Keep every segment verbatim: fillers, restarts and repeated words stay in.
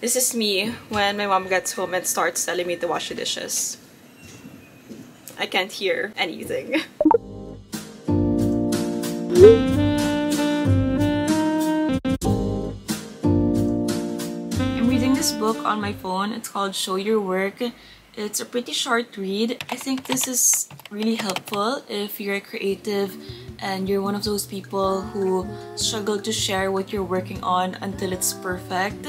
This is me when my mom gets home and starts telling me to wash the dishes. I can't hear anything. I'm reading this book on my phone. It's called Show Your Work. It's a pretty short read. I think this is really helpful if you're creative and you're one of those people who struggle to share what you're working on until it's perfect.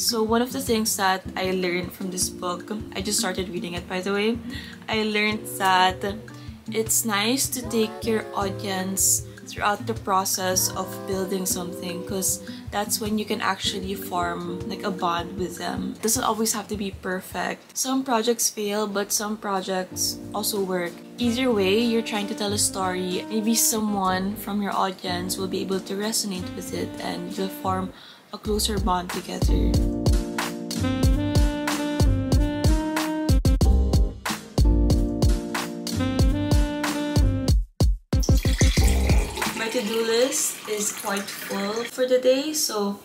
So one of the things that I learned from this book, I just started reading it by the way, I learned that it's nice to take your audience throughout the process of building something, because that's when you can actually form like a bond with them. It doesn't always have to be perfect. Some projects fail, but some projects also work. Either way, you're trying to tell a story. Maybe someone from your audience will be able to resonate with it and you'll form a closer bond together. To-do list is quite full for the day, so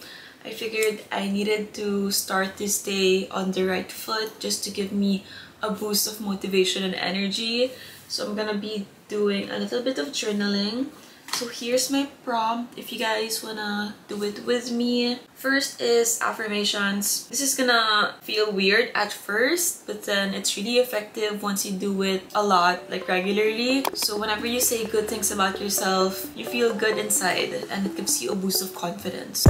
I figured I needed to start this day on the right foot just to give me a boost of motivation and energy. So I'm gonna be doing a little bit of journaling. So here's my prompt if you guys wanna do it with me. First is affirmations. This is gonna feel weird at first, but then it's really effective once you do it a lot, like regularly. So whenever you say good things about yourself, you feel good inside and it gives you a boost of confidence.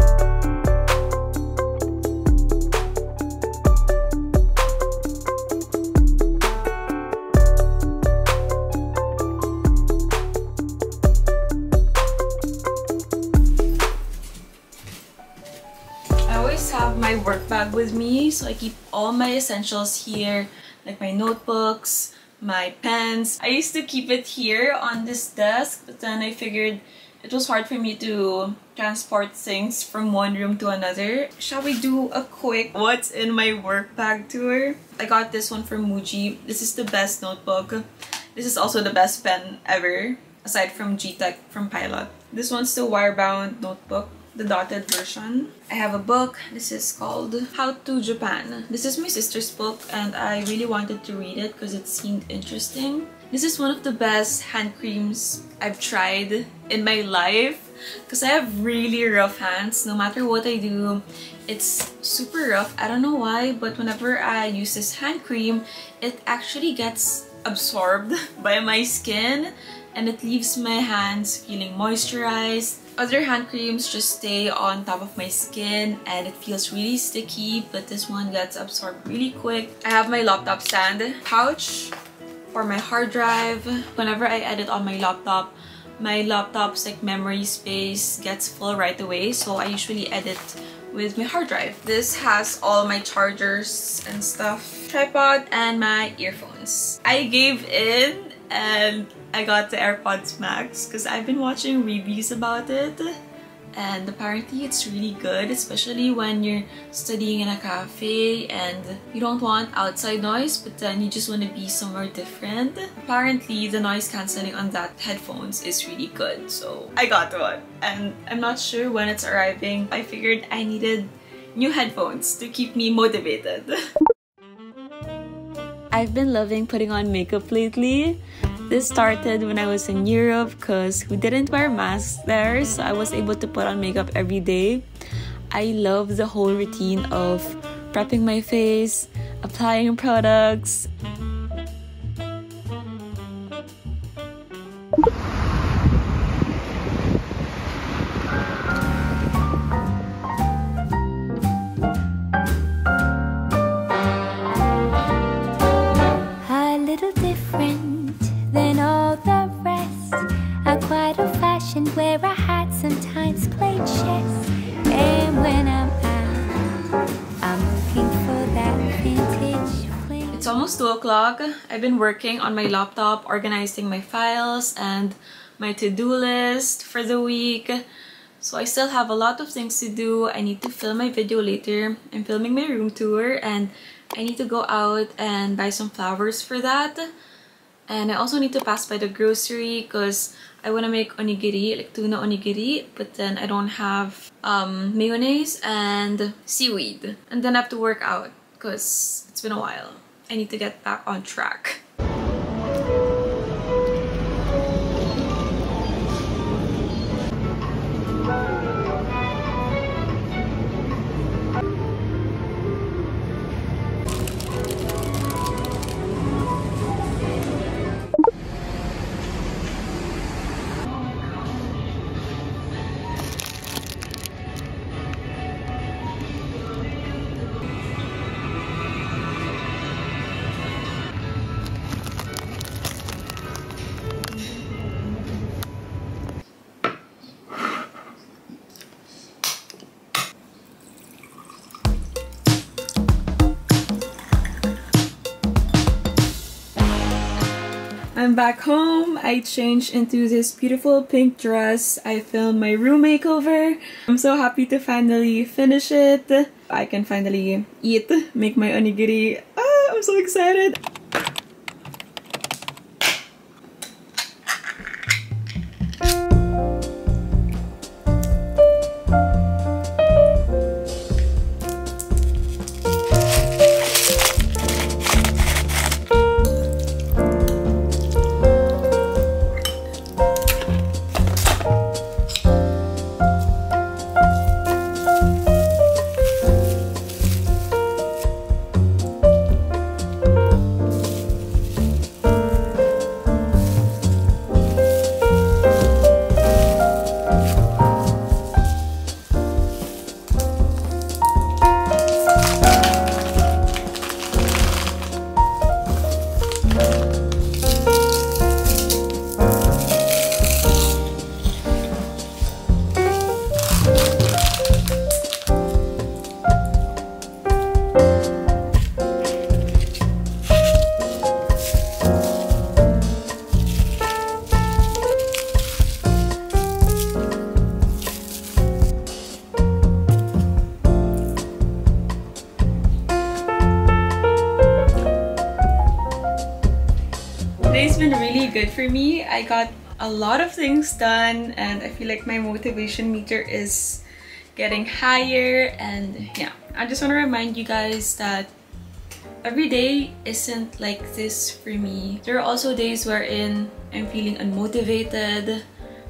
Work bag with me, so I keep all my essentials here, like my notebooks, my pens. I used to keep it here on this desk, but then I figured it was hard for me to transport things from one room to another. Shall we do a quick what's in my work bag tour? I got this one from Muji. This is the best notebook. This is also the best pen ever, aside from G-Tech from Pilot. This one's the wire-bound notebook, the dotted version. I have a book. This is called How to Japan. This is my sister's book and I really wanted to read it because it seemed interesting. This is one of the best hand creams I've tried in my life because I have really rough hands. No matter what I do, it's super rough. I don't know why, but whenever I use this hand cream, it actually gets absorbed by my skin and it leaves my hands feeling moisturized. Other hand creams just stay on top of my skin and it feels really sticky, but this one gets absorbed really quick. I have my laptop stand pouch for my hard drive. Whenever I edit on my laptop, my laptop's like memory space gets full right away, so I usually edit with my hard drive. This has all my chargers and stuff, tripod, and my earphones. I gave in and I got the AirPods Max because I've been watching reviews about it and apparently it's really good, especially when you're studying in a cafe and you don't want outside noise but then you just want to be somewhere different. Apparently the noise cancelling on that headphones is really good, so I got one and I'm not sure when it's arriving. I figured I needed new headphones to keep me motivated. I've been loving putting on makeup lately. This started when I was in Europe because we didn't wear masks there, so I was able to put on makeup every day. I love the whole routine of prepping my face, applying products. It's almost two o'clock. I've been working on my laptop, organizing my files and my to-do list for the week. So I still have a lot of things to do. I need to film my video later. I'm filming my room tour and I need to go out and buy some flowers for that. And I also need to pass by the grocery because I want to make onigiri, like tuna onigiri, but then I don't have um, mayonnaise and seaweed. And then I have to work out because it's been a while. I need to get back on track. I'm back home. I changed into this beautiful pink dress. I filmed my room makeover. I'm so happy to finally finish it. I can finally eat, make my onigiri. Ah, I'm so excited. Today's been really good for me. I got a lot of things done and I feel like my motivation meter is getting higher. And yeah, I just want to remind you guys that every day isn't like this for me. There are also days wherein I'm feeling unmotivated,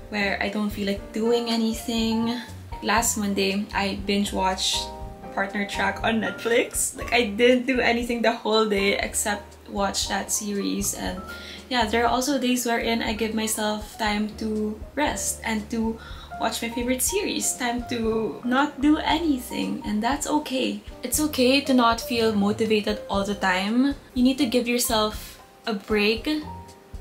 where I don't feel like doing anything. Last Monday, I binge watched Partner Track on Netflix. Like, I didn't do anything the whole day except watch that series. And yeah, there are also days wherein I give myself time to rest and to watch my favorite series, time to not do anything, and that's okay. It's okay to not feel motivated all the time. You need to give yourself a break,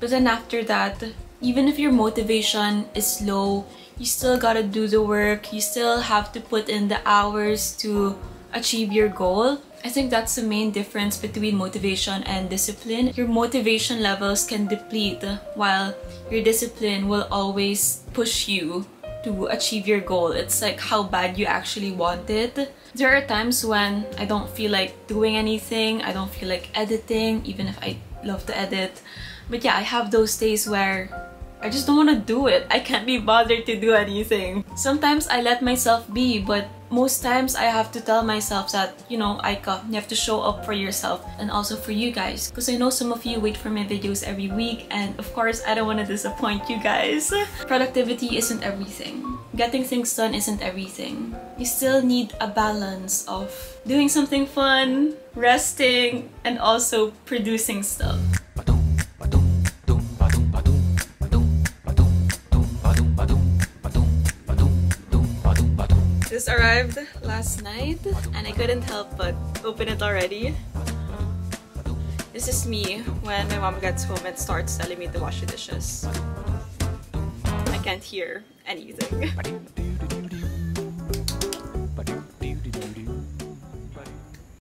but then after that, even if your motivation is low, you still gotta do the work, you still have to put in the hours to achieve your goal. I think that's the main difference between motivation and discipline. Your motivation levels can deplete while your discipline will always push you to achieve your goal. It's like how bad you actually want it. There are times when I don't feel like doing anything, I don't feel like editing, even if I love to edit. But yeah, I have those days where I just don't want to do it. I can't be bothered to do anything. Sometimes I let myself be, but most times I have to tell myself that, you know, Aika, you have to show up for yourself and also for you guys, because I know some of you wait for my videos every week, and of course I don't want to disappoint you guys. Productivity isn't everything. Getting things done isn't everything. You still need a balance of doing something fun, resting, and also producing stuff. This arrived last night and I couldn't help but open it already. This is me when my mom gets home and starts telling me to wash the dishes. I can't hear anything.